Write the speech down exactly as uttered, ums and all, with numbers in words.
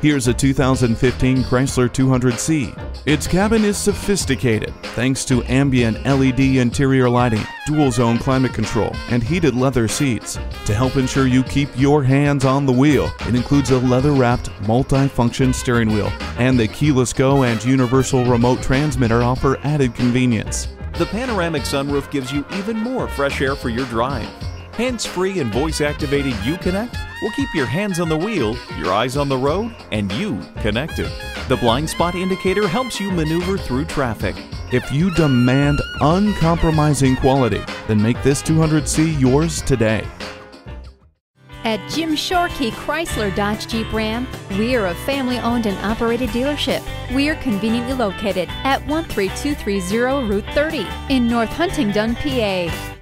Here's a two thousand fifteen Chrysler two hundred C. Its cabin is sophisticated thanks to ambient L E D interior lighting, dual zone climate control, and heated leather seats. To help ensure you keep your hands on the wheel, it includes a leather-wrapped multi-function steering wheel, and the keyless go and universal remote transmitter offer added convenience. The panoramic sunroof gives you even more fresh air for your drive. Hands-free and voice-activated Uconnect will keep your hands on the wheel, your eyes on the road, and you connected. The blind spot indicator helps you maneuver through traffic. If you demand uncompromising quality, then make this two hundred C yours today. At Jim Shorkey Chrysler Dodge Jeep Ram, we're a family-owned and operated dealership. We're conveniently located at one three two three zero Route thirty in North Huntingdon, P A